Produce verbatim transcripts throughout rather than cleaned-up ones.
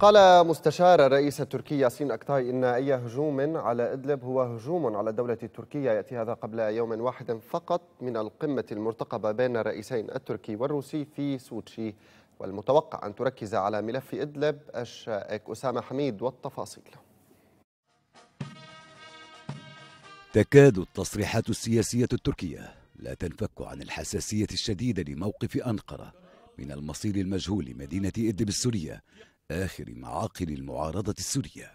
قال مستشار الرئيس التركي ياسين أكتاي إن أي هجوم على إدلب هو هجوم على الدولة التركية. يأتي هذا قبل يوم واحد فقط من القمة المرتقبة بين الرئيسين التركي والروسي في سوتشي، والمتوقع أن تركز على ملف إدلب. الشائك أسامة حميد والتفاصيل. تكاد التصريحات السياسية التركية لا تنفك عن الحساسية الشديدة لموقف أنقرة من المصير المجهول لمدينة إدلب السورية، آخر معاقل المعارضة السورية.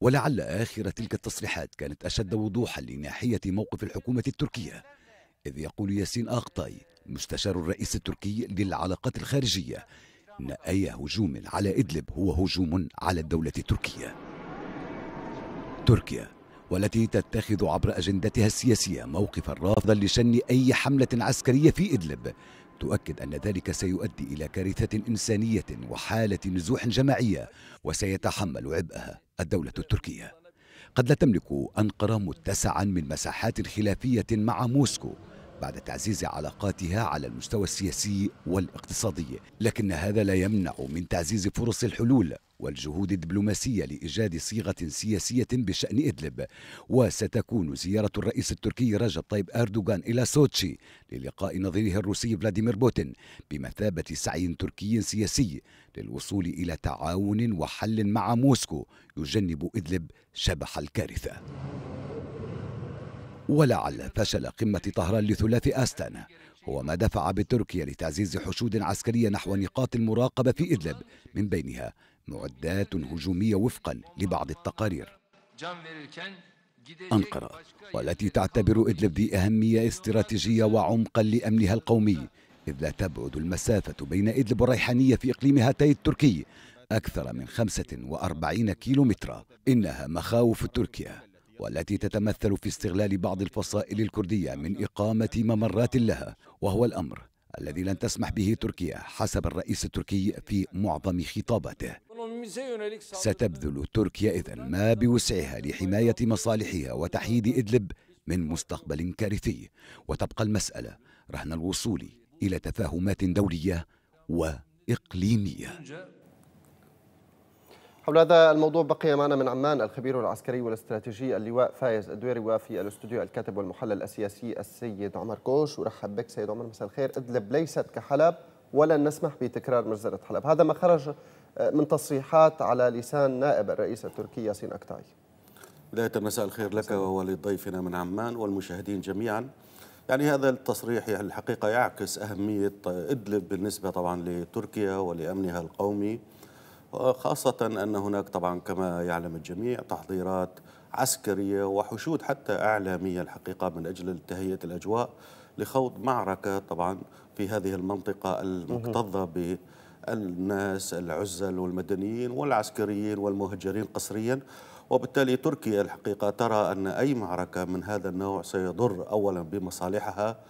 ولعل آخر تلك التصريحات كانت أشد وضوحا لناحية موقف الحكومة التركية، إذ يقول ياسين أكتاي مستشار الرئيس التركي للعلاقات الخارجية إن أي هجوم على إدلب هو هجوم على الدولة التركية. تركيا والتي تتخذ عبر أجندتها السياسية موقفا رافضا لشن أي حملة عسكرية في إدلب، تؤكد أن ذلك سيؤدي إلى كارثة إنسانية وحالة نزوح جماعية وسيتحمل عبئها الدولة التركية. قد لا تملك أنقرة متسعا من مساحات خلافية مع موسكو بعد تعزيز علاقاتها على المستوى السياسي والاقتصادي، لكن هذا لا يمنع من تعزيز فرص الحلول والجهود الدبلوماسية لإيجاد صيغة سياسية بشأن إدلب. وستكون زيارة الرئيس التركي رجب طيب أردوغان إلى سوتشي للقاء نظيره الروسي فلاديمير بوتين بمثابة سعي تركي سياسي للوصول إلى تعاون وحل مع موسكو يجنب إدلب شبح الكارثة. ولعل فشل قمة طهران لثلاث آستانا هو ما دفع بتركيا لتعزيز حشود عسكرية نحو نقاط المراقبة في إدلب، من بينها معدات هجومية وفقا لبعض التقارير. أنقرة والتي تعتبر إدلب ذي أهمية استراتيجية وعمقا لأمنها القومي، إذ لا تبعد المسافة بين إدلب والريحانية في إقليم هاتاي التركي أكثر من خمسة وأربعين كيلومترا. إنها مخاوف تركيا والتي تتمثل في استغلال بعض الفصائل الكردية من إقامة ممرات لها، وهو الأمر الذي لن تسمح به تركيا حسب الرئيس التركي في معظم خطاباته. ستبذل تركيا إذن ما بوسعها لحماية مصالحها وتحييد إدلب من مستقبل كارثي، وتبقى المسألة رهن الوصول إلى تفاهمات دولية وإقليمية. حول هذا الموضوع بقي معنا من عمان الخبير العسكري والاستراتيجي اللواء فايز الدويري، وفي الاستوديو الكاتب والمحلل السياسي السيد عمر كوش. ورحب بك سيد عمر، مساء الخير. إدلب ليست كحلب ولن نسمح بتكرار مجزرة حلب، هذا ما خرج من تصريحات على لسان نائب الرئيس التركي ياسين أكتاي. بداية مساء الخير لك ولضيفنا من عمان والمشاهدين جميعا. يعني هذا التصريح الحقيقة يعكس أهمية إدلب بالنسبة طبعا لتركيا ولأمنها القومي، خاصة أن هناك طبعا كما يعلم الجميع تحضيرات عسكرية وحشود حتى إعلامية الحقيقة من أجل تهيئة الأجواء لخوض معركة طبعا في هذه المنطقة المكتظة بالناس العزل والمدنيين والعسكريين والمهجرين قسريا. وبالتالي تركيا الحقيقة ترى أن أي معركة من هذا النوع سيضر أولا بمصالحها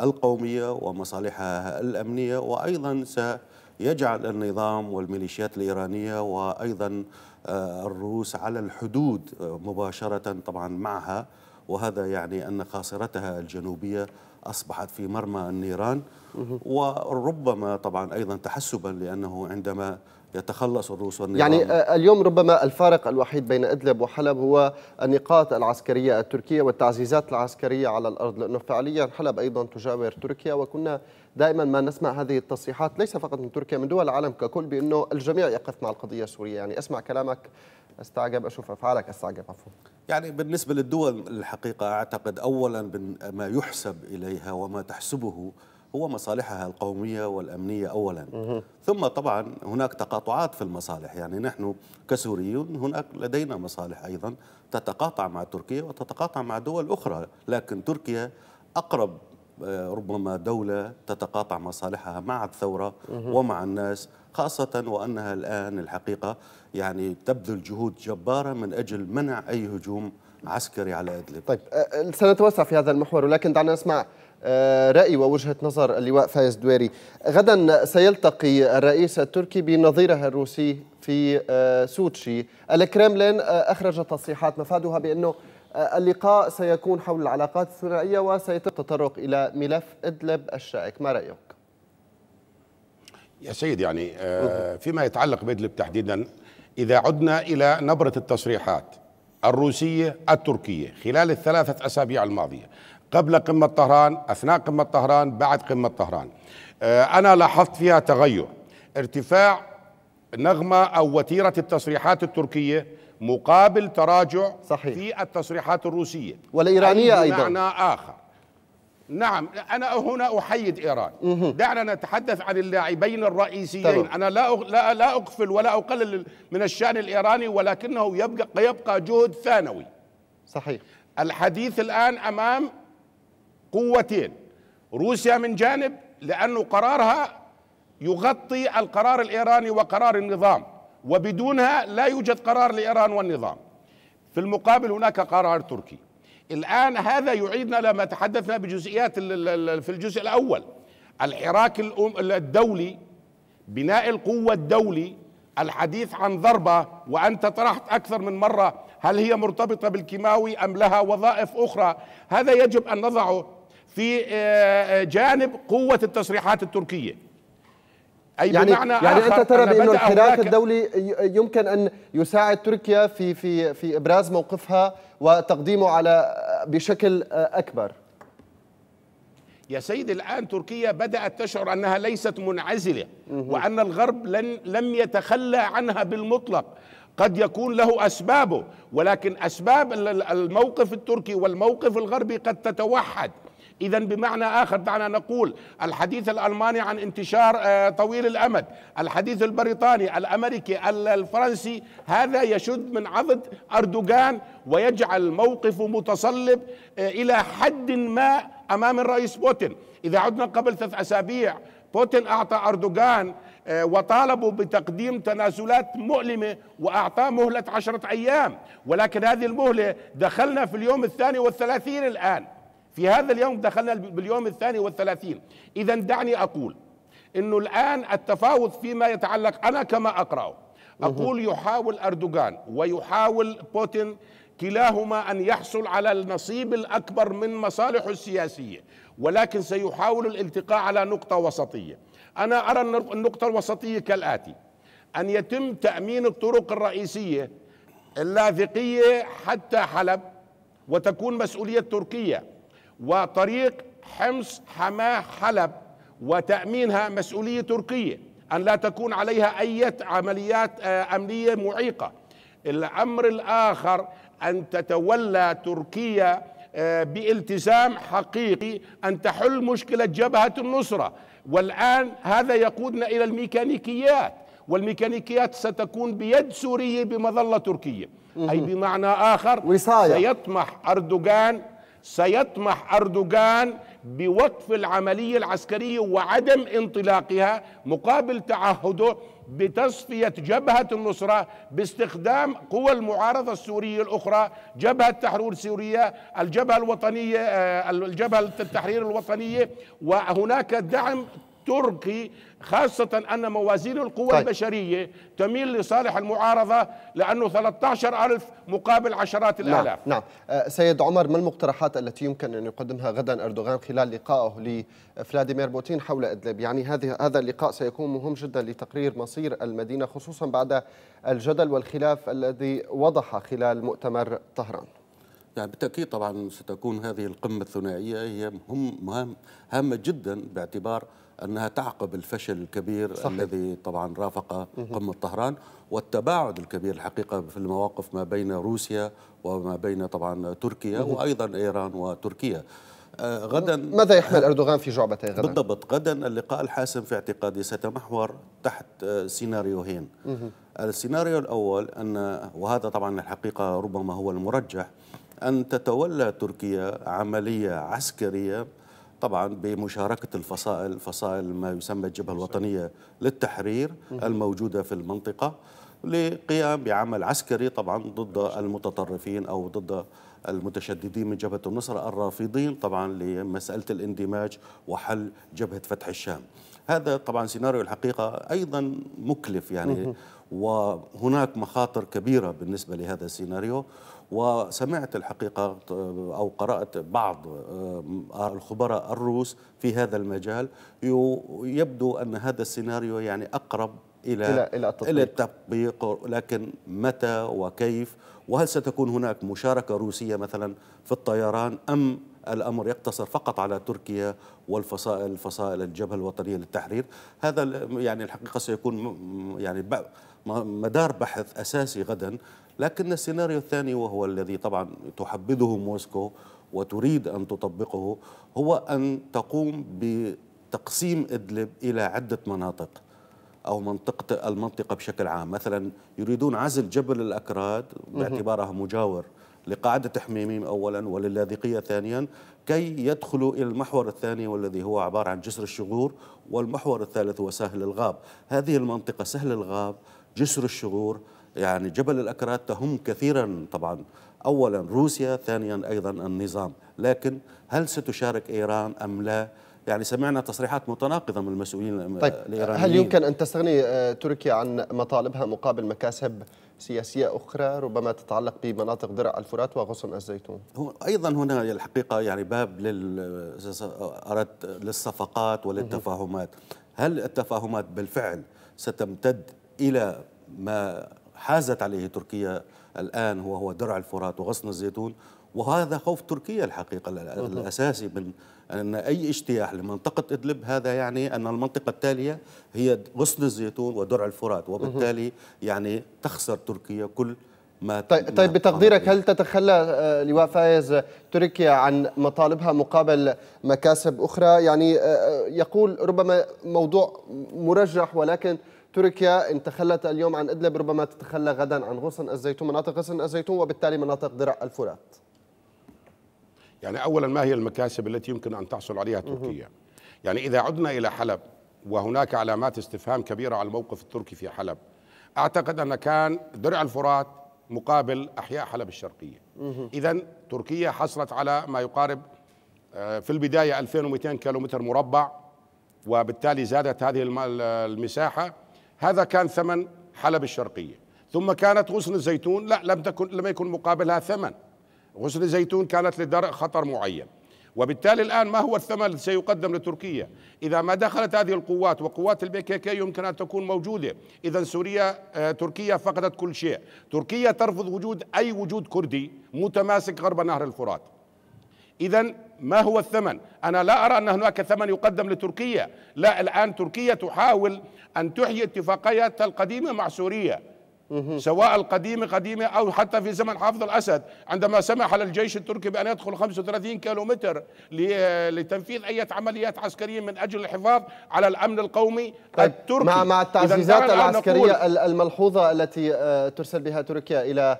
القومية ومصالحها الأمنية، وأيضا س يجعل النظام والميليشيات الإيرانية وأيضا الروس على الحدود مباشرة طبعا معها، وهذا يعني أن خاصرتها الجنوبية أصبحت في مرمى النيران. وربما طبعا أيضا تحسبا لأنه عندما يتخلص الروس والنظام، يعني اليوم ربما الفارق الوحيد بين إدلب وحلب هو النقاط العسكرية التركية والتعزيزات العسكرية على الأرض، لأنه فعليا حلب أيضا تجاور تركيا. وكنا دائما ما نسمع هذه التصريحات ليس فقط من تركيا، من دول العالم ككل، بأنه الجميع يقف مع القضية السورية. يعني أسمع كلامك استعجب، أشوف أفعالك استعجب. عفوا، يعني بالنسبة للدول الحقيقة أعتقد أولا ما يحسب إليها وما تحسبه هو مصالحها القومية والأمنية أولا، ثم طبعا هناك تقاطعات في المصالح. يعني نحن كسوريون هناك لدينا مصالح أيضا تتقاطع مع تركيا وتتقاطع مع دول أخرى، لكن تركيا أقرب ربما دولة تتقاطع مصالحها مع الثورة ومع الناس، خاصة وأنها الآن الحقيقة يعني تبذل جهود جبارة من أجل منع أي هجوم عسكري على إدلب. طيب سنتوسع في هذا المحور، ولكن دعنا نسمع رأي ووجهة نظر اللواء فايز الدويري. غدا سيلتقي الرئيس التركي بنظيره الروسي في سوتشي. الكرملين أخرج تصريحات مفادها بأنه اللقاء سيكون حول العلاقات الثنائية وسيتم التطرق إلى ملف إدلب الشائك، ما رأيك؟ يا سيد يعني فيما يتعلق بإدلب تحديدا، إذا عدنا إلى نبرة التصريحات الروسية التركية خلال الثلاثة أسابيع الماضية، قبل قمة طهران، أثناء قمة طهران، بعد قمة طهران، أنا لاحظت فيها تغير، ارتفاع نغمة أو وتيرة التصريحات التركية مقابل تراجع صحيح. في التصريحات الروسية والإيرانية أيضا بمعنى آخر. نعم أنا هنا أحيد إيران. دعنا نتحدث عن اللاعبين الرئيسيين. أنا لا لا لا أغفل ولا أقلل من الشأن الإيراني، ولكنه يبقى يبقى جهد ثانوي. صحيح. الحديث الآن أمام قوتين، روسيا من جانب لأنه قرارها يغطي القرار الإيراني وقرار النظام، وبدونها لا يوجد قرار لإيران والنظام. في المقابل هناك قرار تركي. الآن هذا يعيدنا لما تحدثنا بجزئيات في الجزء الأول، الحراك الدولي، بناء القوة الدولي، الحديث عن ضربة، وأنت طرحت أكثر من مرة هل هي مرتبطة بالكيماوي أم لها وظائف أخرى. هذا يجب أن نضعه في جانب قوة التصريحات التركية. أي يعني بمعنى يعني آخر أنت ترى بأن الحراك الدولي يمكن أن يساعد تركيا في في في إبراز موقفها وتقديمه على بشكل أكبر. يا سيدي الآن تركيا بدأت تشعر أنها ليست منعزلة، وأن الغرب لن لم يتخلى عنها بالمطلق. قد يكون له أسبابه، ولكن أسباب الموقف التركي والموقف الغربي قد تتوحد. إذا بمعنى آخر دعنا نقول الحديث الألماني عن انتشار طويل الأمد، الحديث البريطاني، الأمريكي، الفرنسي، هذا يشد من عضد أردوغان ويجعل موقفه متصلب إلى حد ما أمام الرئيس بوتين. إذا عدنا قبل ثلاث أسابيع بوتين أعطى أردوغان وطالبوا بتقديم تنازلات مؤلمة وأعطاه مهلة عشرة أيام، ولكن هذه المهلة دخلنا في اليوم الثاني والثلاثين الآن، في هذا اليوم دخلنا باليوم الثاني والثلاثين. إذا دعني أقول أنه الآن التفاوض فيما يتعلق، أنا كما أقرأه أقول يحاول أردوغان ويحاول بوتين كلاهما أن يحصل على النصيب الأكبر من مصالحه السياسية، ولكن سيحاول الالتقاء على نقطة وسطية. أنا أرى النقطة الوسطية كالآتي، أن يتم تأمين الطرق الرئيسية اللاذقية حتى حلب وتكون مسؤولية تركيا، وطريق حمص حماه حلب وتأمينها مسؤولية تركية، أن لا تكون عليها أي عمليات أمنية معيقة. الأمر الآخر أن تتولى تركيا بالتزام حقيقي أن تحل مشكلة جبهة النصرة، والآن هذا يقودنا إلى الميكانيكيات، والميكانيكيات ستكون بيد سورية بمظلة تركية. أي بمعنى آخر وصايا. سيطمح أردوغان سيطمح أردوغان بوقف العملية العسكرية وعدم انطلاقها مقابل تعهده بتصفية جبهة النصرة باستخدام قوى المعارضة السورية الأخرى، جبهة تحرير سوريا، الجبهة الوطنية، الجبهة التحرير الوطنية، وهناك دعم تركي، خاصة أن موازين القوى طيب. البشرية تميل لصالح المعارضة، لأنه ثلاثة عشر ألف مقابل عشرات الآلاف. نعم. نعم سيد عمر، ما المقترحات التي يمكن أن يقدمها غدا أردوغان خلال لقائه لفلاديمير بوتين حول إدلب؟ يعني هذه هذا اللقاء سيكون مهم جدا لتقرير مصير المدينة، خصوصا بعد الجدل والخلاف الذي وضح خلال مؤتمر طهران. يعني بالتأكيد طبعا ستكون هذه القمة الثنائية هي مهم هامة جدا، باعتبار أنها تعقب الفشل الكبير صحيح. الذي طبعا رافق قمة طهران، والتباعد الكبير الحقيقة في المواقف ما بين روسيا وما بين طبعا تركيا وأيضا إيران وتركيا. آه غدا ماذا يحمل أردوغان في جعبته غدا؟ بالضبط، غدا اللقاء الحاسم في اعتقادي سيتمحور تحت آه سيناريوهين. السيناريو الأول أن، وهذا طبعا الحقيقة ربما هو المرجح، أن تتولى تركيا عملية عسكرية طبعا بمشاركة الفصائل، فصائل ما يسمى الجبهة الوطنية للتحرير الموجودة في المنطقة، لقيام بعمل عسكري طبعا ضد المتطرفين أو ضد المتشددين من جبهة النصرة الرافضين طبعا لمسألة الاندماج وحل جبهة فتح الشام. هذا طبعا سيناريو الحقيقة أيضا مكلف يعني، وهناك مخاطر كبيرة بالنسبة لهذا السيناريو، وسمعت الحقيقة أو قرأت بعض الخبراء الروس في هذا المجال، يبدو أن هذا السيناريو يعني أقرب إلى إلى التطبيق، لكن متى وكيف؟ وهل ستكون هناك مشاركة روسية مثلا في الطيران، أم الأمر يقتصر فقط على تركيا والفصائل فصائل الجبهة الوطنية للتحرير؟ هذا يعني الحقيقة سيكون يعني مدار بحث أساسي غدا. لكن السيناريو الثاني، وهو الذي طبعا تحبذه موسكو وتريد أن تطبقه، هو أن تقوم بتقسيم إدلب إلى عدة مناطق أو منطقة المنطقة بشكل عام. مثلا يريدون عزل جبل الأكراد باعتبارها مجاور لقاعدة حميميم أولا وللاذقية ثانيا، كي يدخلوا إلى المحور الثاني والذي هو عبارة عن جسر الشغور، والمحور الثالث هو سهل الغاب. هذه المنطقة سهل الغاب، جسر الشغور، يعني جبل الأكراد تهم كثيرا طبعا، أولا روسيا، ثانيا أيضا النظام. لكن هل ستشارك إيران أم لا؟ يعني سمعنا تصريحات متناقضة من المسؤولين طيب. الإيرانيين. هل يمكن أن تستغني تركيا عن مطالبها مقابل مكاسب سياسية أخرى ربما تتعلق بمناطق درع الفرات وغصن الزيتون؟ هو أيضا هنا الحقيقة يعني باب لل... أردت للصفقات وللتفاهمات. هل التفاهمات بالفعل ستمتد إلى ما حازت عليه تركيا الآن، وهو درع الفرات وغصن الزيتون؟ وهذا خوف تركيا الحقيقة الأساسي، من أن أي اجتياح لمنطقة إدلب هذا يعني أن المنطقة التالية هي غصن الزيتون ودرع الفرات، وبالتالي يعني تخسر تركيا كل ما. طيب, طيب بتقديرك هل تتخلى لواء فايز تركيا عن مطالبها مقابل مكاسب أخرى؟ يعني يقول ربما موضوع مرجح، ولكن تركيا إن تخلت اليوم عن إدلب ربما تتخلى غدا عن غصن الزيتون، مناطق غصن الزيتون، وبالتالي مناطق درع الفرات. يعني أولا ما هي المكاسب التي يمكن أن تحصل عليها تركيا؟ يعني إذا عدنا إلى حلب، وهناك علامات استفهام كبيرة على الموقف التركي في حلب. أعتقد أن كان درع الفرات مقابل أحياء حلب الشرقية. إذا تركيا حصلت على ما يقارب في البداية ألفين ومئتين كيلومتر مربع، وبالتالي زادت هذه المساحة. هذا كان ثمن حلب الشرقية. ثم كانت غصن الزيتون، لا لم تكن لم يكن مقابلها ثمن. غصن الزيتون كانت لدرء خطر معين، وبالتالي الآن ما هو الثمن الذي سيقدم لتركيا؟ إذا ما دخلت هذه القوات، وقوات البي كي كي يمكن أن تكون موجودة، إذا سوريا تركيا فقدت كل شيء. تركيا ترفض وجود أي وجود كردي متماسك غرب نهر الفرات. إذا ما هو الثمن؟ أنا لا أرى أن هناك ثمن يقدم لتركيا. لا، الآن تركيا تحاول أن تحيي اتفاقياتها القديمة مع سوريا، سواء القديمة قديمة أو حتى في زمن حافظ الأسد، عندما سمح للجيش التركي بأن يدخل خمسة وثلاثين كيلومتر لتنفيذ أي عمليات عسكرية من أجل الحفاظ على الأمن القومي التركي. مع مع التعزيزات العسكرية الملحوظة التي ترسل بها تركيا إلى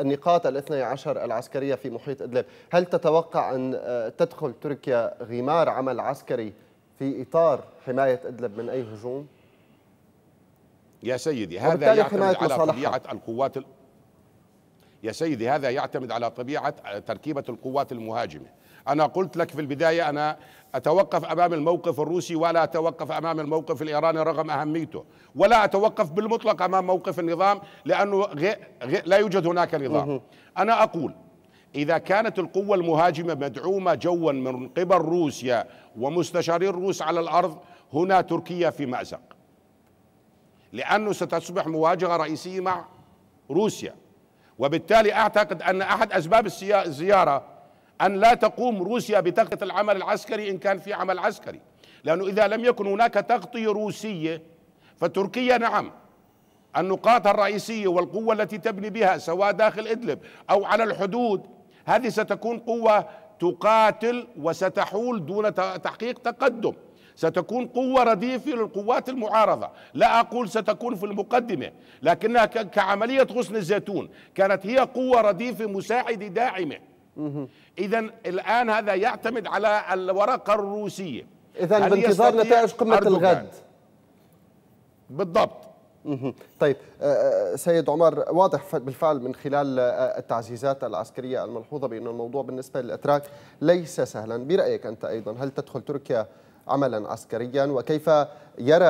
النقاط الاثني عشر العسكرية في محيط إدلب، هل تتوقع أن تدخل تركيا غمار عمل عسكري في إطار حماية إدلب من أي هجوم؟ يا سيدي هذا يعتمد على طبيعة القوات ال... يا سيدي هذا يعتمد على طبيعة تركيبة القوات المهاجمة. أنا قلت لك في البداية أنا أتوقف أمام الموقف الروسي، ولا أتوقف أمام الموقف الإيراني رغم أهميته، ولا أتوقف بالمطلق أمام موقف النظام، لأنه غي... غي... لا يوجد هناك نظام. أنا أقول إذا كانت القوة المهاجمة مدعومة جوا من قبل روسيا ومستشارين الروس على الأرض، هنا تركيا في مأزق، لأنه ستصبح مواجهة رئيسية مع روسيا. وبالتالي أعتقد أن أحد أسباب الزيارة أن لا تقوم روسيا بتغطية العمل العسكري إن كان في عمل عسكري، لأنه إذا لم يكن هناك تغطية روسية فتركيا نعم النقاط الرئيسية والقوة التي تبني بها سواء داخل إدلب أو على الحدود، هذه ستكون قوة تقاتل وستحول دون تحقيق تقدم، ستكون قوة رديفة للقوات المعارضة. لا أقول ستكون في المقدمة، لكنها كعملية غصن الزيتون كانت هي قوة رديفة مساعدة داعمة. إذا الآن هذا يعتمد على الورقة الروسية. إذا بانتظار نتائج قمة الغد بالضبط. طيب سيد عمر، واضح بالفعل من خلال التعزيزات العسكرية الملحوظة بأن الموضوع بالنسبة للأتراك ليس سهلا. برأيك أنت أيضا هل تدخل تركيا عملا عسكريا، وكيف يرى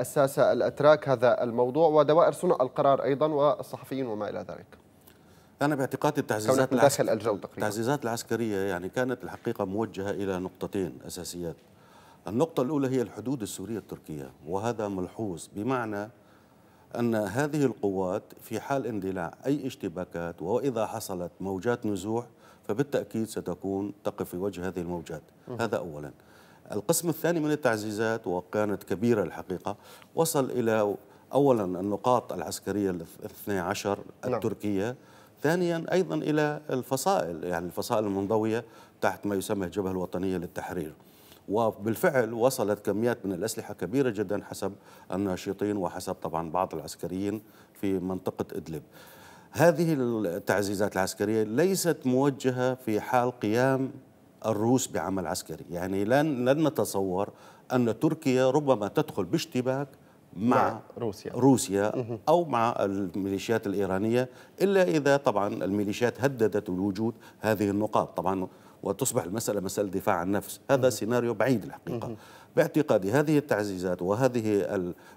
الساسة الأتراك هذا الموضوع ودوائر صنع القرار أيضا والصحفيين وما إلى ذلك؟ أنا باعتقادي التعزيزات داخل الجو تقريبا التعزيزات العسكرية يعني كانت الحقيقة موجهة إلى نقطتين أساسيات. النقطة الأولى هي الحدود السورية التركية، وهذا ملحوظ، بمعنى أن هذه القوات في حال اندلاع أي اشتباكات وإذا حصلت موجات نزوح فبالتأكيد ستكون تقف في وجه هذه الموجات، هذا أولا. القسم الثاني من التعزيزات وكانت كبيرة الحقيقة، وصل إلى أولا النقاط العسكرية الاثنى عشر التركية، ثانيا أيضا إلى الفصائل، يعني الفصائل المنضوية تحت ما يسمى الجبهة الوطنية للتحرير. وبالفعل وصلت كميات من الأسلحة كبيرة جدا حسب الناشطين وحسب طبعا بعض العسكريين في منطقة إدلب. هذه التعزيزات العسكرية ليست موجهة في حال قيام الروس بعمل عسكري، يعني لن لن نتصور أن تركيا ربما تدخل باشتباك مع, مع روسيا روسيا أو مع الميليشيات الإيرانية إلا إذا طبعا الميليشيات هددت وجود هذه النقاط طبعا، وتصبح المسألة مسألة دفاع عن النفس. هذا سيناريو بعيد الحقيقة باعتقادي. هذه التعزيزات وهذه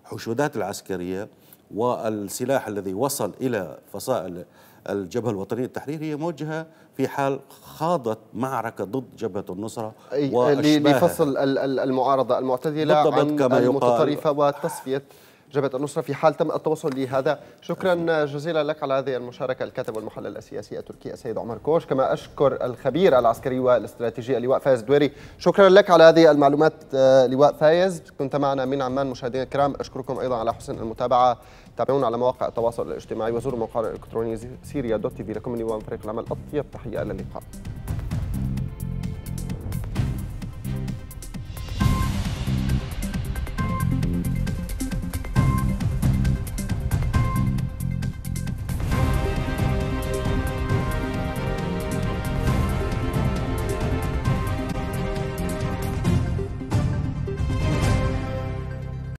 الحشودات العسكرية والسلاح الذي وصل إلى فصائل الجبهة الوطنية للتحرير هي موجهة في حال خاضت معركة ضد جبهة النصرة وأشباهها لفصل المعارضة المعتدلة عن المتطرفة وتصفية جبهة النصرة في حال تم التوصل لهذا. شكرا جزيلا لك على هذه المشاركة الكاتب والمحلل السياسي التركي السيد عمر كوش، كما أشكر الخبير العسكري والاستراتيجي اللواء فايز الدويري. شكرا لك على هذه المعلومات لواء فايز. كنت معنا من عمان. مشاهدينا الكرام أشكركم أيضا على حسن المتابعة. تابعونا على مواقع التواصل الاجتماعي وزوروا موقعنا الإلكتروني سيريا دوت تي في. لكم من فريق العمل أطيب تحية. إلى اللقاء.